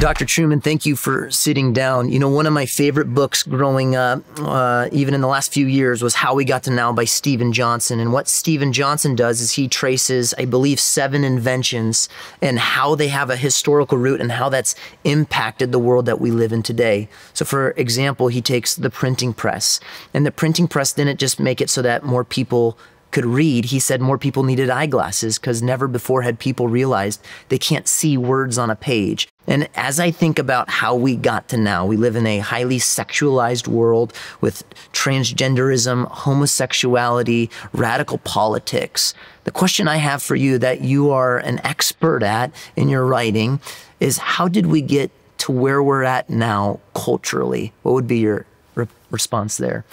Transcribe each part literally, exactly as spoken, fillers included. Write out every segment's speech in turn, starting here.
Doctor Trueman, thank you for sitting down. You know, one of my favorite books growing up, uh, even in the last few years, was How We Got to Now by Stephen Johnson. And what Stephen Johnson does is he traces, I believe, seven inventions and how they have a historical root and how that's impacted the world that we live in today. So for example, he takes the printing press. And the printing press didn't just make it so that more people could read. He said more people needed eyeglasses because never before had people realized they can't see words on a page. And as I think about how we got to now, we live in a highly sexualized world with transgenderism, homosexuality, radical politics. The question I have for you that you are an expert at in your writing is, how did we get to where we're at now culturally? What would be your re- response there?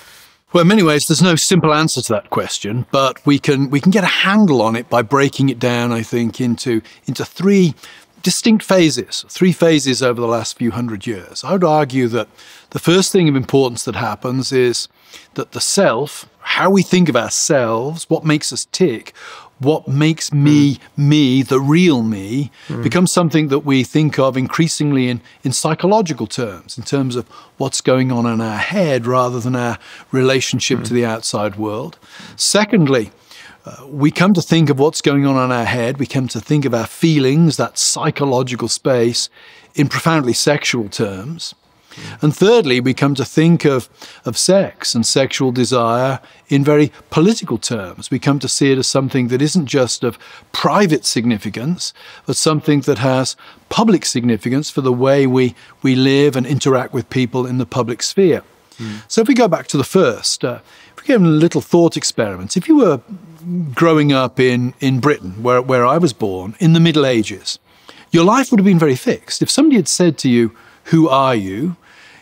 Well, in many ways, there's no simple answer to that question, but we can we can get a handle on it by breaking it down, I think, into into three distinct phases, three phases over the last few hundred years. I would argue that the first thing of importance that happens is that the self, how we think of ourselves, what makes us tick, what makes me, mm. me, the real me, mm. becomes something that we think of increasingly in, in psychological terms, in terms of what's going on in our head rather than our relationship mm. to the outside world. Secondly, uh, we come to think of what's going on in our head, we come to think of our feelings, that psychological space, in profoundly sexual terms. And thirdly, we come to think of, of sex and sexual desire in very political terms. We come to see it as something that isn't just of private significance, but something that has public significance for the way we, we live and interact with people in the public sphere. Mm. So if we go back to the first, uh, if we give them a little thought experiment, if you were growing up in, in Britain, where, where I was born, in the Middle Ages, your life would have been very fixed. If somebody had said to you, "Who are you?"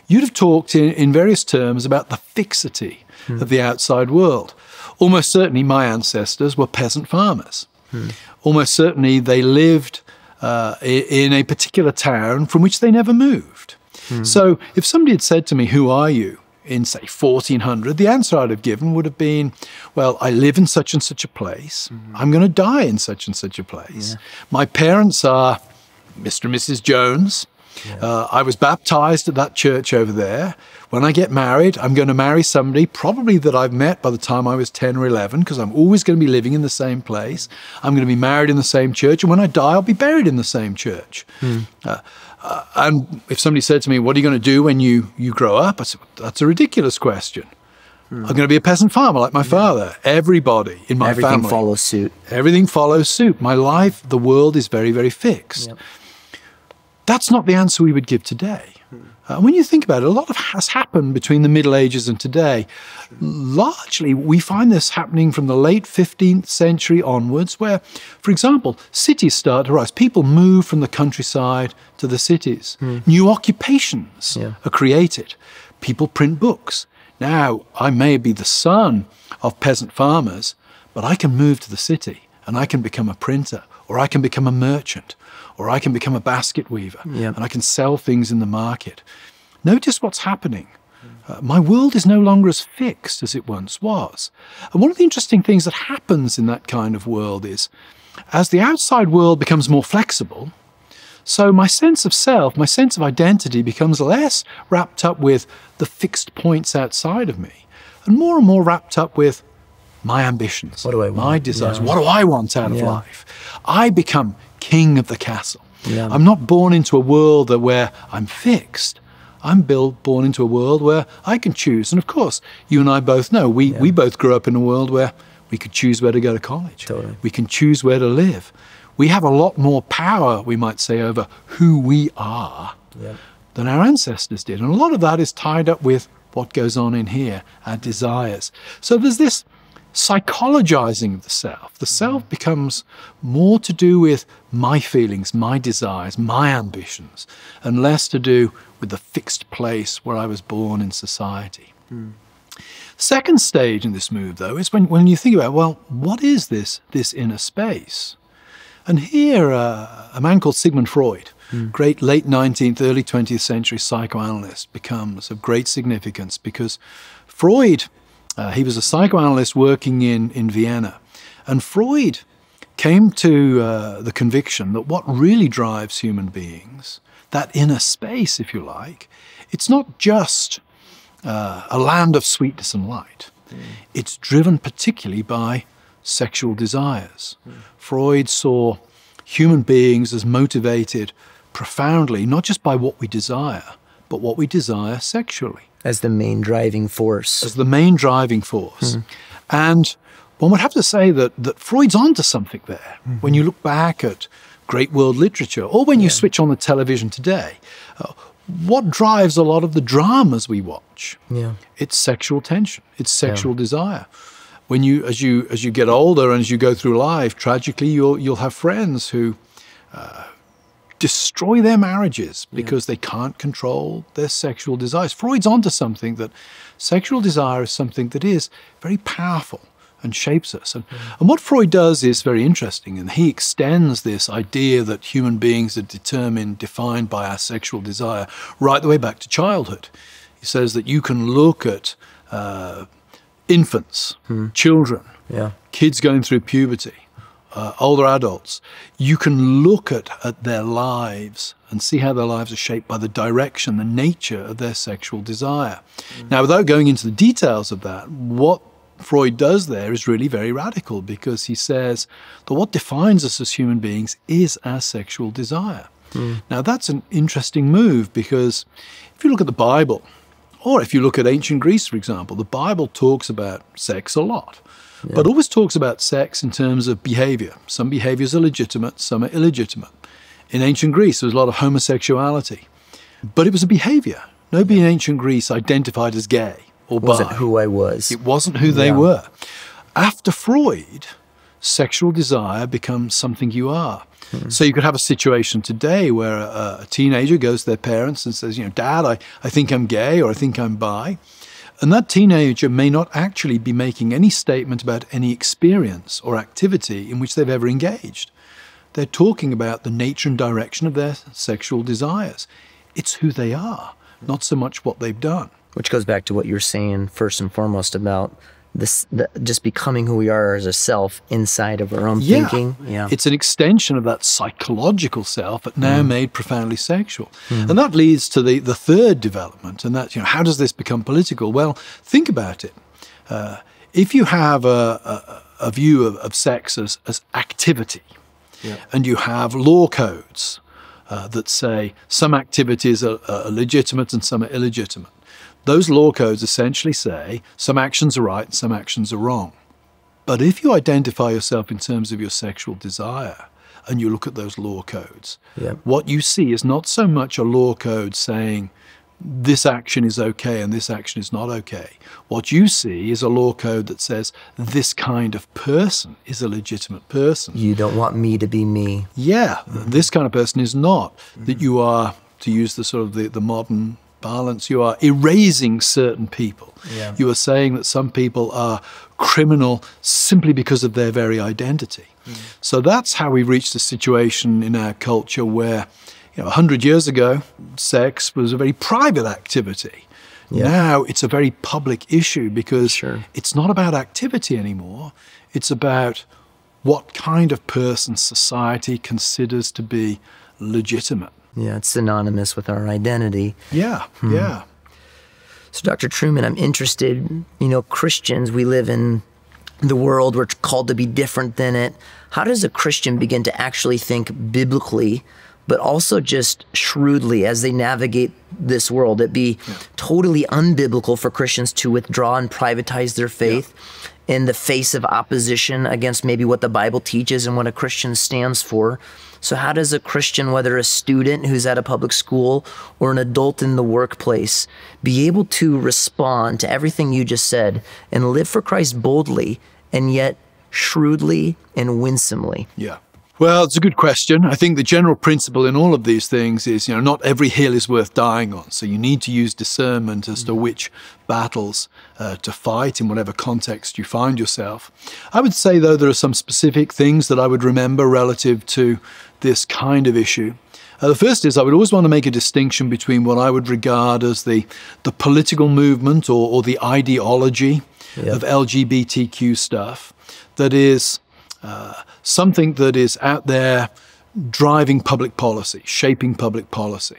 you'd have talked in, in various terms about the fixity mm. of the outside world. Almost certainly my ancestors were peasant farmers. Mm. Almost certainly they lived uh, in a particular town from which they never moved. Mm. So if somebody had said to me, "Who are you?" in, say, fourteen hundred, the answer I'd have given would have been, well, I live in such and such a place. Mm. I'm going to die in such and such a place. Yeah. My parents are Mister and Missus Jones. Yeah. Uh, I was baptized at that church over there. When I get married, I'm going to marry somebody probably that I've met by the time I was ten or eleven, because I'm always going to be living in the same place. I'm going to be married in the same church. And when I die, I'll be buried in the same church. Mm. Uh, uh, and if somebody said to me, "What are you going to do when you, you grow up?" I said, "That's a ridiculous question. Mm. I'm going to be a peasant farmer like my yeah. father." Everybody in my Everything family. Everything follows suit. Everything follows suit. My life, the world is very, very fixed. Yep. That's not the answer we would give today. Uh, when you think about it, a lot of has happened between the Middle Ages and today. Largely, we find this happening from the late fifteenth century onwards, where, for example, cities start to rise. People move from the countryside to the cities. Mm. New occupations yeah. are created. People print books. Now, I may be the son of peasant farmers, but I can move to the city and I can become a printer, or I can become a merchant, or I can become a basket weaver, yeah. and I can sell things in the market. Notice what's happening. Uh, my world is no longer as fixed as it once was. And one of the interesting things that happens in that kind of world is, as the outside world becomes more flexible, so my sense of self, my sense of identity becomes less wrapped up with the fixed points outside of me, and more and more wrapped up with my ambitions, what do I want? My desires, yeah. what do I want out of yeah. life? I become king of the castle. Yeah. I'm not born into a world where I'm fixed. I'm built, born into a world where I can choose. And of course, you and I both know, we, yeah. we both grew up in a world where we could choose where to go to college. Totally. We can choose where to live. We have a lot more power, we might say, over who we are yeah. than our ancestors did. And a lot of that is tied up with what goes on in here, our desires. So there's this psychologizing of the self. The self becomes more to do with my feelings, my desires, my ambitions, and less to do with the fixed place where I was born in society. Mm. Second stage in this move, though, is when, when you think about, well, what is this, this inner space? And here, uh, a man called Sigmund Freud, mm. great late nineteenth, early twentieth century psychoanalyst, becomes of great significance because Freud, Uh, he was a psychoanalyst working in, in Vienna. And Freud came to uh, the conviction that what really drives human beings, that inner space, if you like, it's not just uh, a land of sweetness and light. Mm. It's driven particularly by sexual desires. Mm. Freud saw human beings as motivated profoundly, not just by what we desire, but what we desire sexually. As the main driving force. As the main driving force. Mm. And one would have to say that, that Freud's onto something there. Mm-hmm. When you look back at great world literature, or when you yeah. switch on the television today, uh, what drives a lot of the dramas we watch? Yeah. It's sexual tension. It's sexual yeah. desire. When you, as you, as you get older and as you go through life, tragically, you'll, you'll have friends who uh, destroy their marriages because yeah. they can't control their sexual desires. Freud's onto something that sexual desire is something that is very powerful and shapes us. And, mm. and what Freud does is very interesting, and he extends this idea that human beings are determined, defined by our sexual desire right the way back to childhood. He says that you can look at uh, infants, mm. children, yeah. kids going through puberty, uh, older adults. You can look at, at their lives and see how their lives are shaped by the direction, the nature of their sexual desire. Mm. Now, without going into the details of that, what Freud does there is really very radical, because he says that what defines us as human beings is our sexual desire. Mm. Now, that's an interesting move, because if you look at the Bible, or if you look at ancient Greece, for example, the Bible talks about sex a lot, yeah. but always talks about sex in terms of behavior. Some behaviors are legitimate, some are illegitimate. In ancient Greece, there was a lot of homosexuality, but it was a behavior. Nobody yeah. in ancient Greece identified as gay. Or by. It wasn't who I was. It wasn't who they yeah. were. After Freud, sexual desire becomes something you are. Mm. So you could have a situation today where a, a teenager goes to their parents and says, you know, Dad, I, I think I'm gay, or I think I'm bi. And that teenager may not actually be making any statement about any experience or activity in which they've ever engaged. They're talking about the nature and direction of their sexual desires. It's who they are, not so much what they've done. Which goes back to what you're saying first and foremost about this, the, just becoming who we are as a self inside of our own yeah. thinking. Yeah, it's an extension of that psychological self, but now mm. made profoundly sexual. Mm. And that leads to the, the third development, and that's, you know, how does this become political? Well, think about it. Uh, if you have a, a, a view of, of sex as, as activity, yeah. and you have law codes uh, that say some activities are, are legitimate and some are illegitimate, those law codes essentially say some actions are right and some actions are wrong. But if you identify yourself in terms of your sexual desire and you look at those law codes, yeah. what you see is not so much a law code saying this action is okay and this action is not okay. What you see is a law code that says this kind of person is a legitimate person. You don't want me to be me. Yeah, mm-hmm. this kind of person is not. Mm-hmm. That you are, to use the sort of the, the modern violence, you are erasing certain people. Yeah. You are saying that some people are criminal simply because of their very identity. Mm. So that's how we reached a situation in our culture where, you know, a hundred years ago, sex was a very private activity. Yeah. Now it's a very public issue, because sure. it's not about activity anymore. It's about what kind of person society considers to be legitimate. Yeah, it's synonymous with our identity. Yeah, hmm. yeah. So, Doctor Trueman, I'm interested, you know, Christians, we live in the world, we're called to be different than it. How does a Christian begin to actually think biblically, but also just shrewdly as they navigate this world? It'd be yeah. totally unbiblical for Christians to withdraw and privatize their faith yeah. in the face of opposition against maybe what the Bible teaches and what a Christian stands for. So how does a Christian, whether a student who's at a public school or an adult in the workplace, be able to respond to everything you just said and live for Christ boldly and yet shrewdly and winsomely? Yeah. Well, it's a good question. I think the general principle in all of these things is, you know, not every hill is worth dying on. So you need to use discernment as to which battles uh, to fight in whatever context you find yourself. I would say, though, there are some specific things that I would remember relative to this kind of issue. Uh, the first is I would always want to make a distinction between what I would regard as the, the political movement or, or the ideology yeah. of L G B T Q stuff that is Uh, something that is out there driving public policy, shaping public policy.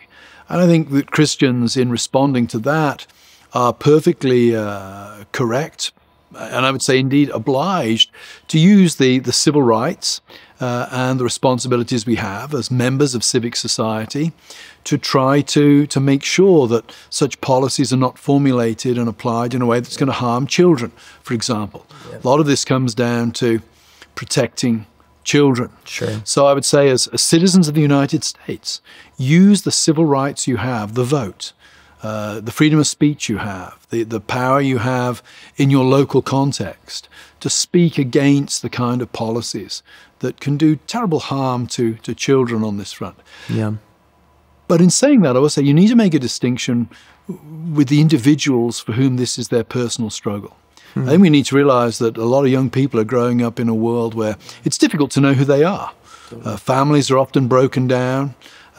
And I think that Christians, in responding to that, are perfectly uh, correct, and I would say indeed obliged, to use the, the civil rights uh, and the responsibilities we have as members of civic society to try to, to make sure that such policies are not formulated and applied in a way that's going to harm children, for example. Yeah. A lot of this comes down to protecting children. Sure. So I would say as, as citizens of the United States, use the civil rights you have, the vote, Uh, the freedom of speech you have, the, the power you have in your local context to speak against the kind of policies that can do terrible harm to, to children on this front. Yeah. But in saying that, I will say you need to make a distinction with the individuals for whom this is their personal struggle. Mm. I think we need to realize that a lot of young people are growing up in a world where it's difficult to know who they are. Uh, families are often broken down.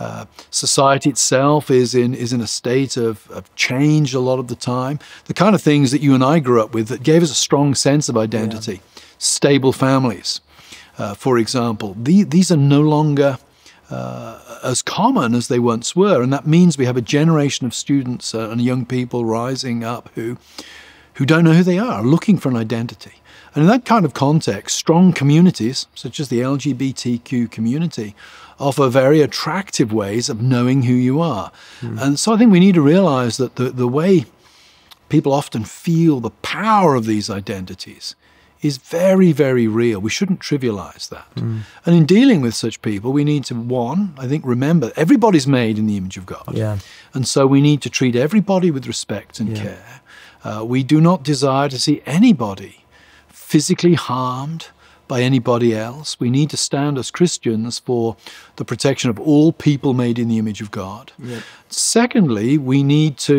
Uh, society itself is in, is in a state of, of change a lot of the time. The kind of things that you and I grew up with that gave us a strong sense of identity, yeah. Stable families, uh, for example. The, these are no longer uh, as common as they once were, and that means we have a generation of students uh, and young people rising up who, who don't know who they are, looking for an identity. And in that kind of context, strong communities, such as the L G B T Q community, offer very attractive ways of knowing who you are. Mm. And so I think we need to realize that the, the way people often feel the power of these identities is very, very real. We shouldn't trivialize that. Mm. And in dealing with such people, we need to, one, I think, remember, everybody's made in the image of God. Yeah. And so we need to treat everybody with respect and yeah. care. Uh, we do not desire to see anybody physically harmed by anybody else. We need to stand as Christians for the protection of all people made in the image of God. Yep. Secondly, we need to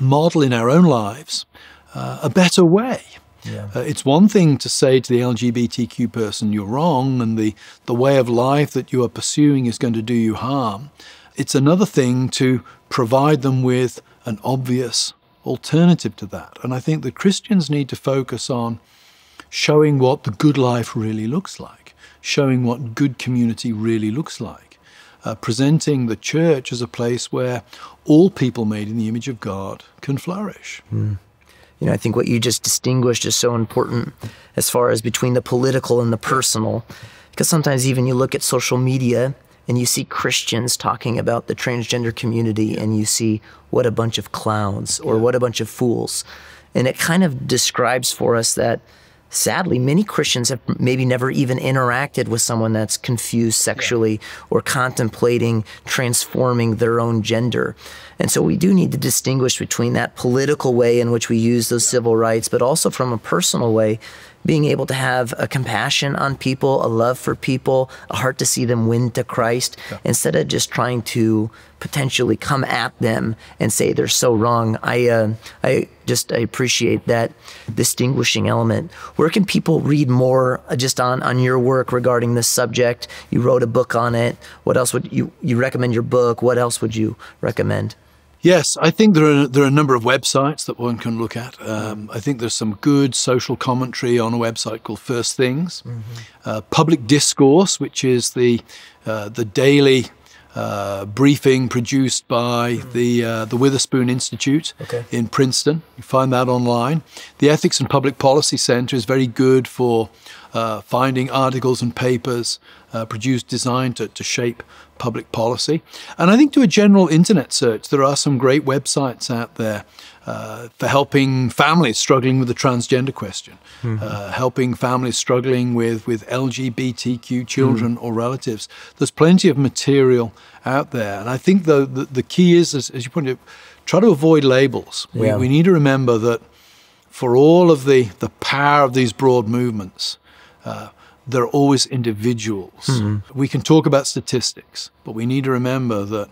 model in our own lives uh, a better way. Yeah. Uh, it's one thing to say to the L G B T Q person, you're wrong, and the, the way of life that you are pursuing is going to do you harm. It's another thing to provide them with an obvious alternative to that. And I think that Christians need to focus on showing what the good life really looks like, showing what good community really looks like, uh, presenting the church as a place where all people made in the image of God can flourish. Mm. You know, I think what you just distinguished is so important as far as between the political and the personal, because sometimes even you look at social media and you see Christians talking about the transgender community and you see what a bunch of clowns or yeah. what a bunch of fools. And it kind of describes for us that sadly, many Christians have maybe never even interacted with someone that's confused sexually yeah. or contemplating transforming their own gender. And so we do need to distinguish between that political way in which we use those yeah. civil rights, but also from a personal way, being able to have a compassion on people, a love for people, a heart to see them win to Christ, yeah. instead of just trying to potentially come at them and say they're so wrong. I, uh, I just I appreciate that distinguishing element. Where can people read more just on, on your work regarding this subject? You wrote a book on it. What else would you, you recommend your book? What else would you recommend? Yes, I think there are, there are a number of websites that one can look at. Um, I think there's some good social commentary on a website called First Things. Mm-hmm. uh, Public Discourse, which is the, uh, the daily uh, briefing produced by mm-hmm. the, uh, the Witherspoon Institute okay. in Princeton. You find that online. The Ethics and Public Policy Center is very good for uh, finding articles and papers uh, produced, designed to, to shape public policy. And I think to a general internet search, there are some great websites out there uh, for helping families struggling with the transgender question, mm-hmm. uh, helping families struggling with, with L G B T Q children mm. or relatives. There's plenty of material out there. And I think the, the, the key is, as, as you pointed out, try to avoid labels. We, yeah. we need to remember that for all of the, the power of these broad movements, uh, they're always individuals. Mm-hmm. We can talk about statistics, but we need to remember that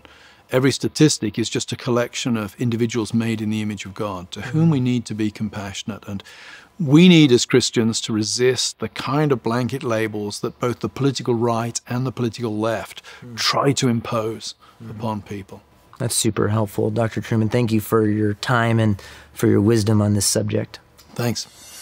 every statistic is just a collection of individuals made in the image of God, to mm-hmm. whom we need to be compassionate. And we need, as Christians, to resist the kind of blanket labels that both the political right and the political left mm-hmm. try to impose mm-hmm. upon people. That's super helpful. Doctor Trueman, thank you for your time and for your wisdom on this subject. Thanks.